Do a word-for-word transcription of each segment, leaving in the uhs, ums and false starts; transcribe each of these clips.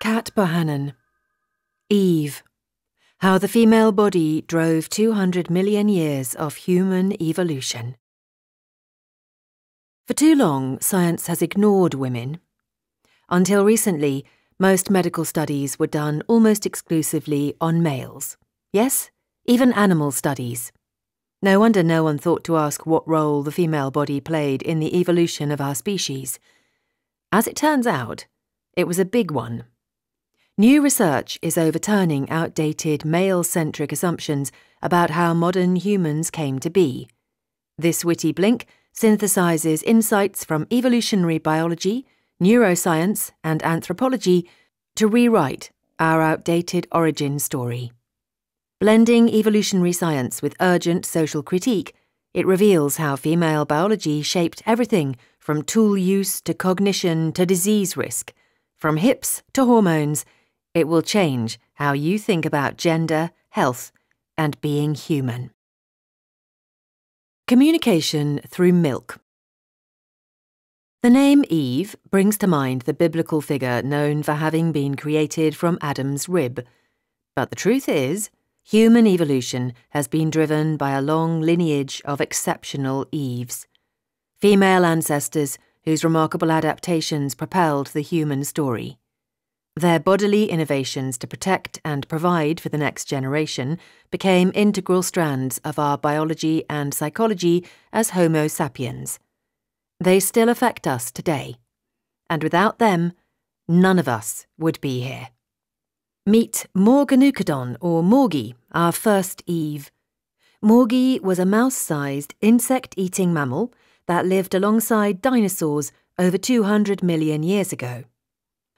Kat Bohannon, Eve. How the female body drove two hundred million years of human evolution. For too long, science has ignored women. Until recently, most medical studies were done almost exclusively on males. Yes, even animal studies. No wonder no one thought to ask what role the female body played in the evolution of our species. As it turns out, it was a big one. New research is overturning outdated male-centric assumptions about how modern humans came to be. This witty blink synthesizes insights from evolutionary biology, neuroscience, and anthropology to rewrite our outdated origin story. Blending evolutionary science with urgent social critique, it reveals how female biology shaped everything from tool use to cognition to disease risk, from hips to hormones. It will change how you think about gender, health, and being human. Communication through milk. The name Eve brings to mind the biblical figure known for having been created from Adam's rib. But the truth is, human evolution has been driven by a long lineage of exceptional Eves, female ancestors whose remarkable adaptations propelled the human story. Their bodily innovations to protect and provide for the next generation became integral strands of our biology and psychology as Homo sapiens. They still affect us today, and without them, none of us would be here. Meet Morganucodon, or Morgie, our first Eve. Morgie was a mouse-sized, insect-eating mammal that lived alongside dinosaurs over two hundred million years ago.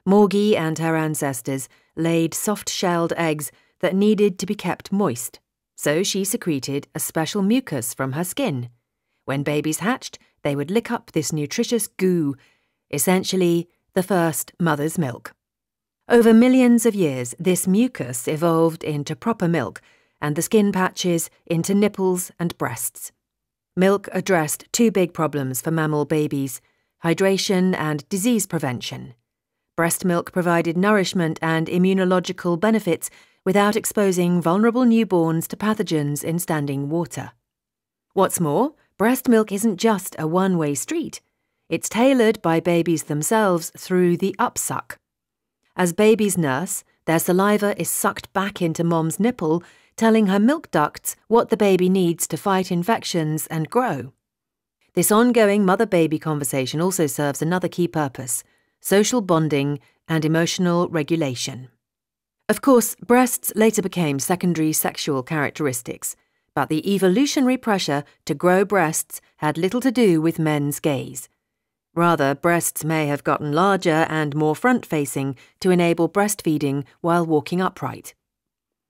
Morgie and her ancestors laid soft-shelled eggs that needed to be kept moist, so she secreted a special mucus from her skin. When babies hatched, they would lick up this nutritious goo, essentially the first mother's milk. Over millions of years, this mucus evolved into proper milk, and the skin patches into nipples and breasts. Milk addressed two big problems for mammal babies: hydration and disease prevention. Breast milk provided nourishment and immunological benefits without exposing vulnerable newborns to pathogens in standing water. What's more, breast milk isn't just a one-way street. It's tailored by babies themselves through the upsuck. As babies nurse, their saliva is sucked back into mom's nipple, telling her milk ducts what the baby needs to fight infections and grow. This ongoing mother-baby conversation also serves another key purpose: social bonding and emotional regulation. Of course, breasts later became secondary sexual characteristics, but the evolutionary pressure to grow breasts had little to do with men's gaze. Rather, breasts may have gotten larger and more front-facing to enable breastfeeding while walking upright.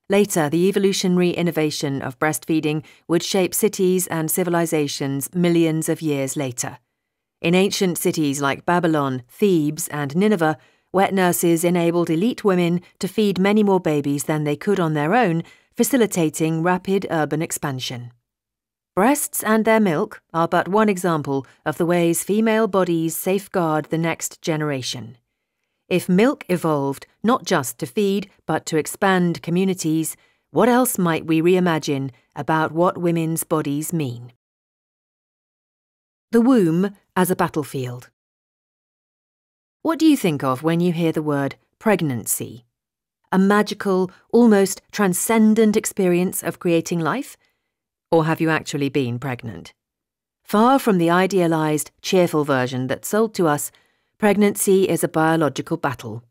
Later, the evolutionary innovation of breastfeeding would shape cities and civilizations millions of years later. In ancient cities like Babylon, Thebes, and Nineveh, wet nurses enabled elite women to feed many more babies than they could on their own, facilitating rapid urban expansion. Breasts and their milk are but one example of the ways female bodies safeguard the next generation. If milk evolved not just to feed but to expand communities, what else might we reimagine about what women's bodies mean? The womb as a battlefield. What do you think of when you hear the word pregnancy? A magical, almost transcendent experience of creating life? Or have you actually been pregnant? Far from the idealized, cheerful version that's sold to us, pregnancy is a biological battle.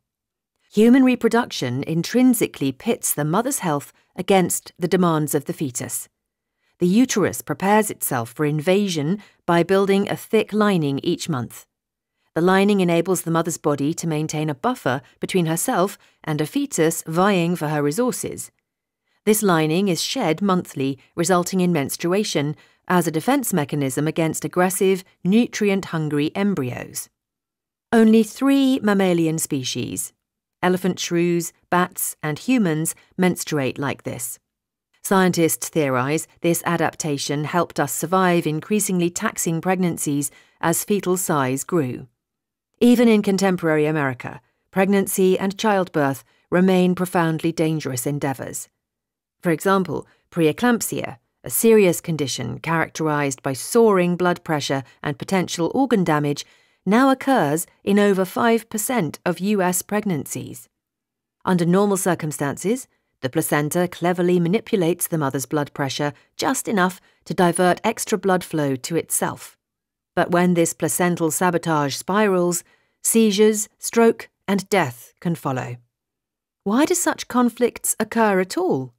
Human reproduction intrinsically pits the mother's health against the demands of the fetus. The uterus prepares itself for invasion by building a thick lining each month. The lining enables the mother's body to maintain a buffer between herself and a fetus vying for her resources. This lining is shed monthly, resulting in menstruation, as a defense mechanism against aggressive, nutrient-hungry embryos. Only three mammalian species, elephant shrews, bats, and humans, menstruate like this. Scientists theorize this adaptation helped us survive increasingly taxing pregnancies as fetal size grew. Even in contemporary America, pregnancy and childbirth remain profoundly dangerous endeavours. For example, preeclampsia, a serious condition characterised by soaring blood pressure and potential organ damage, now occurs in over five percent of U S pregnancies. Under normal circumstances, the placenta cleverly manipulates the mother's blood pressure just enough to divert extra blood flow to itself. But when this placental sabotage spirals, seizures, stroke, and death can follow. Why do such conflicts occur at all?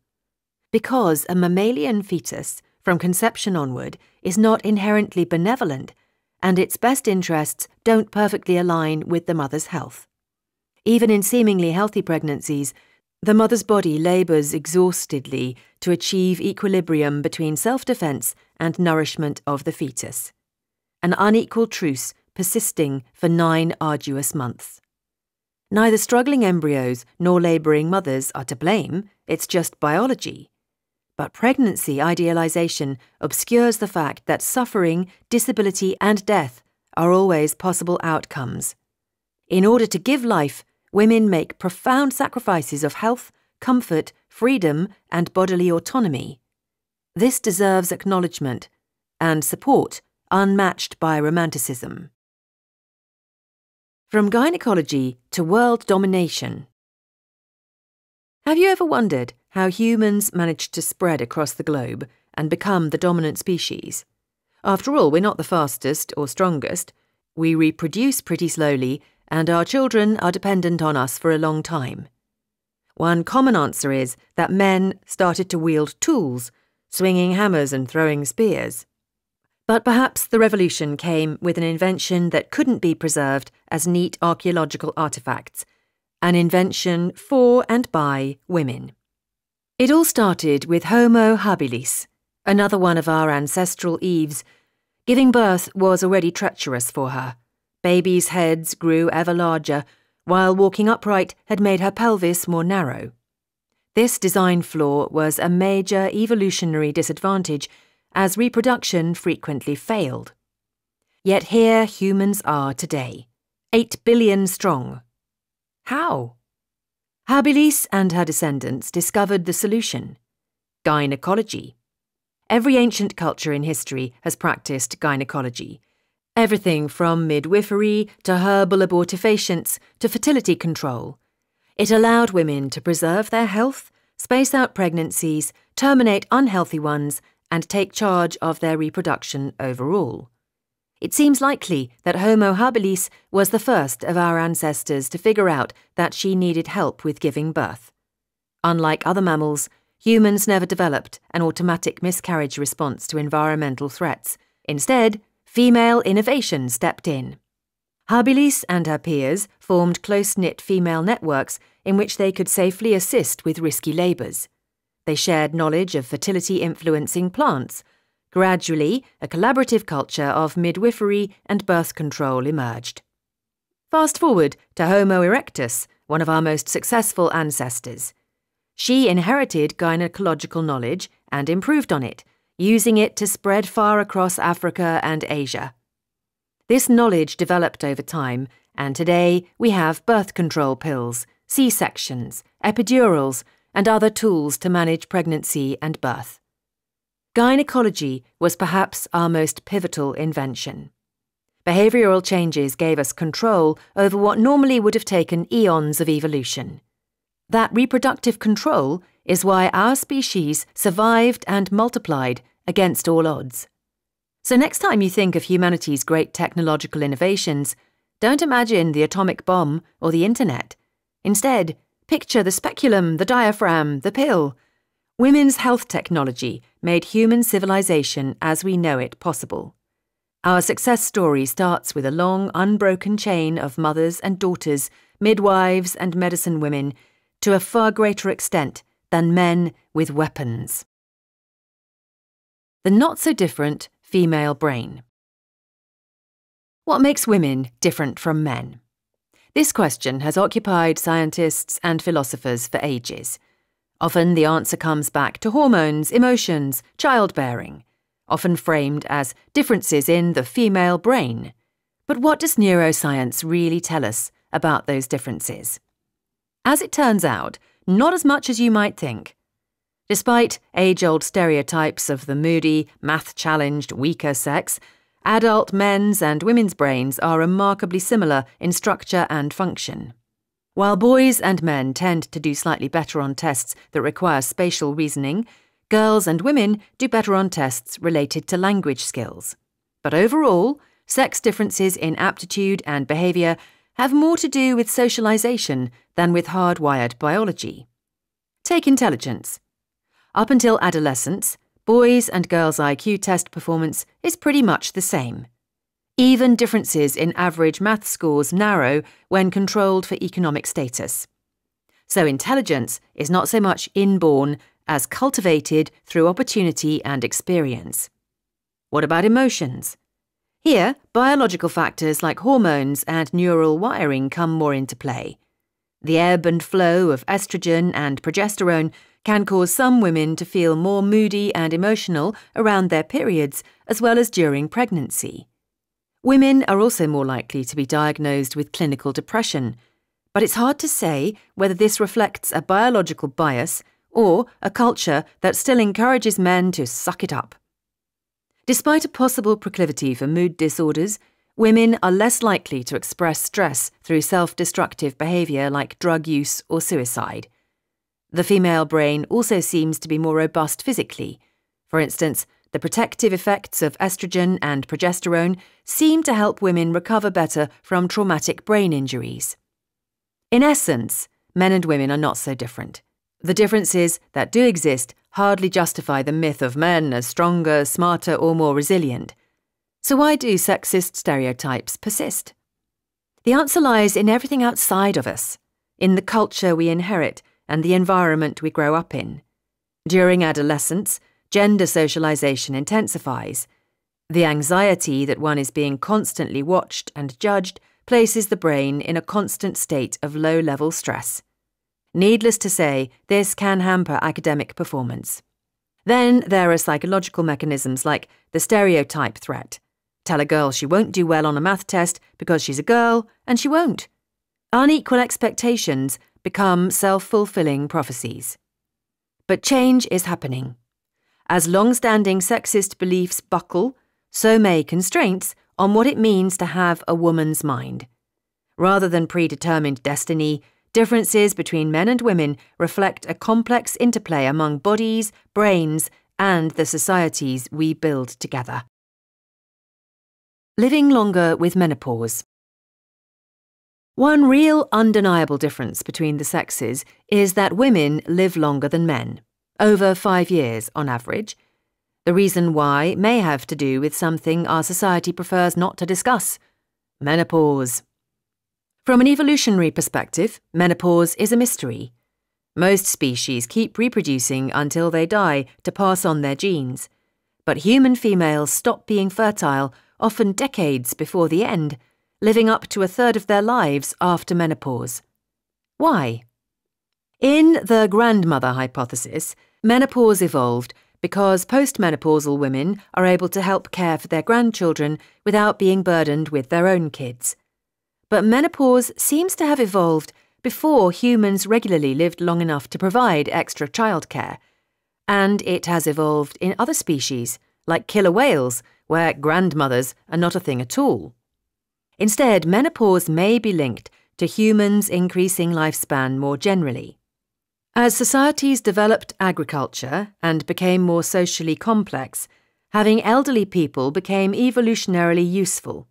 Because a mammalian fetus, from conception onward, is not inherently benevolent, and its best interests don't perfectly align with the mother's health. Even in seemingly healthy pregnancies, the mother's body labours exhaustedly to achieve equilibrium between self-defence and nourishment of the fetus. An unequal truce persisting for nine arduous months. Neither struggling embryos nor labouring mothers are to blame, it's just biology. But pregnancy idealisation obscures the fact that suffering, disability and death are always possible outcomes. In order to give life, women make profound sacrifices of health, comfort, freedom and bodily autonomy. This deserves acknowledgement and support unmatched by romanticism. From gynecology to world domination. Have you ever wondered how humans managed to spread across the globe and become the dominant species? After all, we're not the fastest or strongest. We reproduce pretty slowly, and our children are dependent on us for a long time. One common answer is that men started to wield tools, swinging hammers and throwing spears. But perhaps the revolution came with an invention that couldn't be preserved as neat archaeological artefacts, an invention for and by women. It all started with Homo habilis, another one of our ancestral Eves. Giving birth was already treacherous for her. Babies' heads grew ever larger, while walking upright had made her pelvis more narrow. This design flaw was a major evolutionary disadvantage, as reproduction frequently failed. Yet here humans are today, eight billion strong. How? Habilis and her descendants discovered the solution: gynecology. Every ancient culture in history has practiced gynecology. Everything from midwifery to herbal abortifacients to fertility control. It allowed women to preserve their health, space out pregnancies, terminate unhealthy ones, and take charge of their reproduction overall. It seems likely that Homo habilis was the first of our ancestors to figure out that she needed help with giving birth. Unlike other mammals, humans never developed an automatic miscarriage response to environmental threats. Instead, female innovation stepped in. Habilis and her peers formed close-knit female networks in which they could safely assist with risky labours. They shared knowledge of fertility-influencing plants. Gradually, a collaborative culture of midwifery and birth control emerged. Fast forward to Homo erectus, one of our most successful ancestors. She inherited gynecological knowledge and improved on it, using it to spread far across Africa and Asia. This knowledge developed over time, and today we have birth control pills, C-sections, epidurals, and other tools to manage pregnancy and birth. Gynecology was perhaps our most pivotal invention. Behavioural changes gave us control over what normally would have taken eons of evolution. That reproductive control is why our species survived and multiplied against all odds. So next time you think of humanity's great technological innovations, don't imagine the atomic bomb or the internet. Instead, picture the speculum, the diaphragm, the pill. Women's health technology made human civilization as we know it possible. Our success story starts with a long, unbroken chain of mothers and daughters, midwives and medicine women, to a far greater extent than men with weapons. The not-so-different female brain. What makes women different from men? This question has occupied scientists and philosophers for ages. Often the answer comes back to hormones, emotions, childbearing. often framed as differences in the female brain. But what does neuroscience really tell us about those differences? As it turns out, not as much as you might think. Despite age-old stereotypes of the moody, math-challenged, weaker sex, adult men's and women's brains are remarkably similar in structure and function. While boys and men tend to do slightly better on tests that require spatial reasoning, girls and women do better on tests related to language skills. But overall, sex differences in aptitude and behaviour have more to do with socialisation than with hardwired biology. Take intelligence. Up until adolescence, boys' and girls' I Q test performance is pretty much the same. Even differences in average math scores narrow when controlled for economic status. So intelligence is not so much inborn as cultivated through opportunity and experience. What about emotions? Here, biological factors like hormones and neural wiring come more into play. The ebb and flow of estrogen and progesterone can cause some women to feel more moody and emotional around their periods, as well as during pregnancy. Women are also more likely to be diagnosed with clinical depression, but it's hard to say whether this reflects a biological bias or a culture that still encourages men to suck it up. Despite a possible proclivity for mood disorders, women are less likely to express stress through self-destructive behaviour like drug use or suicide. The female brain also seems to be more robust physically. For instance, the protective effects of estrogen and progesterone seem to help women recover better from traumatic brain injuries. In essence, men and women are not so different. The differences that do exist hardly justify the myth of men as stronger, smarter, or more resilient. So why do sexist stereotypes persist? The answer lies in everything outside of us, in the culture we inherit, and the environment we grow up in. During adolescence, gender socialization intensifies. The anxiety that one is being constantly watched and judged places the brain in a constant state of low-level stress. Needless to say, this can hamper academic performance. Then there are psychological mechanisms like the stereotype threat. Tell a girl she won't do well on a math test because she's a girl, and she won't. Unequal expectations become self-fulfilling prophecies. But change is happening. As long-standing sexist beliefs buckle, so may constraints on what it means to have a woman's mind. Rather than predetermined destiny, differences between men and women reflect a complex interplay among bodies, brains, and the societies we build together. Living longer with menopause. One real undeniable difference between the sexes is that women live longer than men, over five years on average. The reason why may have to do with something our society prefers not to discuss: menopause. From an evolutionary perspective, menopause is a mystery. Most species keep reproducing until they die to pass on their genes, but human females stop being fertile often decades before the end, living up to a third of their lives after menopause. Why? In the grandmother hypothesis, menopause evolved because postmenopausal women are able to help care for their grandchildren without being burdened with their own kids. But menopause seems to have evolved before humans regularly lived long enough to provide extra childcare, and it has evolved in other species, like killer whales, where grandmothers are not a thing at all. Instead, menopause may be linked to humans' increasing lifespan more generally. As societies developed agriculture and became more socially complex, having elderly people became evolutionarily useful.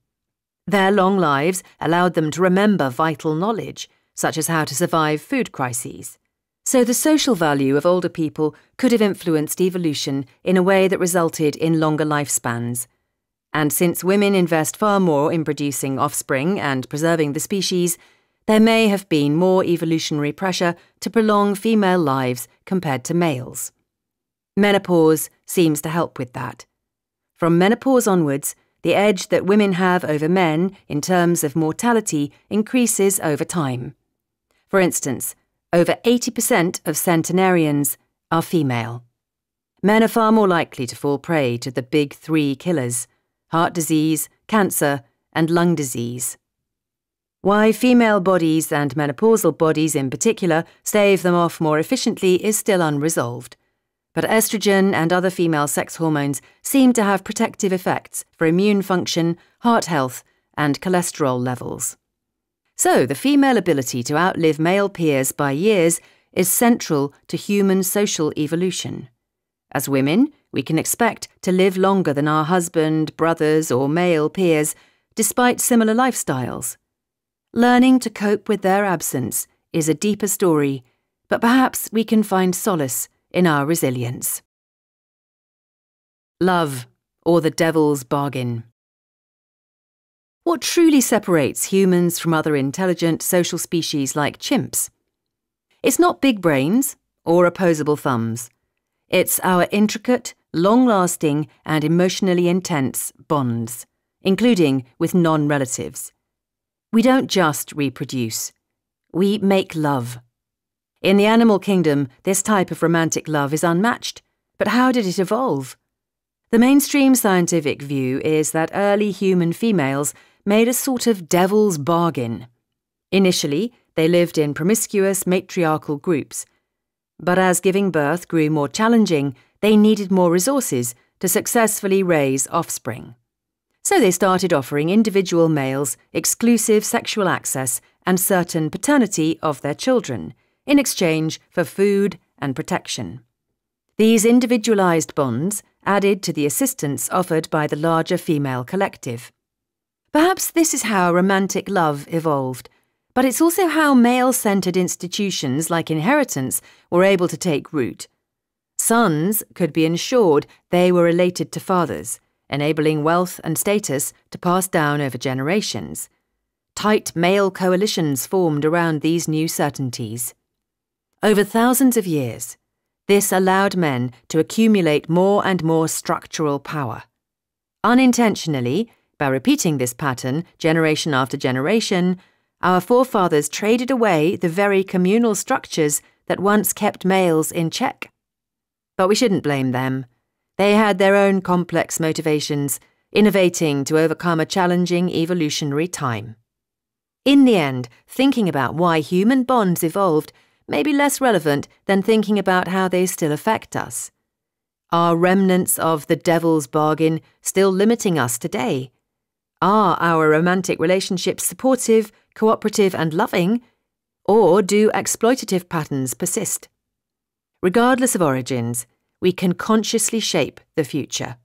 Their long lives allowed them to remember vital knowledge, such as how to survive food crises. So the social value of older people could have influenced evolution in a way that resulted in longer lifespans. And since women invest far more in producing offspring and preserving the species, there may have been more evolutionary pressure to prolong female lives compared to males. Menopause seems to help with that. From menopause onwards, the edge that women have over men in terms of mortality increases over time. For instance, over eighty percent of centenarians are female. men are far more likely to fall prey to the big three killers, heart disease, cancer, and lung disease. Why female bodies and menopausal bodies in particular stave them off more efficiently is still unresolved, but estrogen and other female sex hormones seem to have protective effects for immune function, heart health, and cholesterol levels. So the female ability to outlive male peers by years is central to human social evolution. As women, we can expect to live longer than our husband, brothers, or male peers, despite similar lifestyles. Learning to cope with their absence is a deeper story, but perhaps we can find solace in our resilience. Love, or the devil's bargain. What truly separates humans from other intelligent social species like chimps? It's not big brains or opposable thumbs. It's our intricate, long-lasting and emotionally intense bonds, including with non-relatives. We don't just reproduce. We make love. In the animal kingdom, this type of romantic love is unmatched. But how did it evolve? The mainstream scientific view is that early human females made a sort of devil's bargain. Initially, they lived in promiscuous matriarchal groups. But as giving birth grew more challenging, they needed more resources to successfully raise offspring. So they started offering individual males exclusive sexual access and certain paternity of their children, in exchange for food and protection. These individualized bonds added to the assistance offered by the larger female collective. Perhaps this is how romantic love evolved, but it's also how male-centered institutions like inheritance were able to take root. Sons could be ensured they were related to fathers, enabling wealth and status to pass down over generations. Tight male coalitions formed around these new certainties. Over thousands of years, this allowed men to accumulate more and more structural power. Unintentionally, by repeating this pattern generation after generation, our forefathers traded away the very communal structures that once kept males in check. But we shouldn't blame them. They had their own complex motivations, innovating to overcome a challenging evolutionary time. In the end, thinking about why human bonds evolved may be less relevant than thinking about how they still affect us. Are remnants of the devil's bargain still limiting us today? Are our romantic relationships supportive, cooperative, and loving? Or do exploitative patterns persist? Regardless of origins, we can consciously shape the future.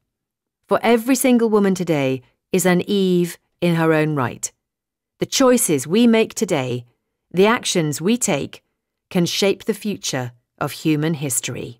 For every single woman today is an Eve in her own right. The choices we make today, the actions we take, can shape the future of human history.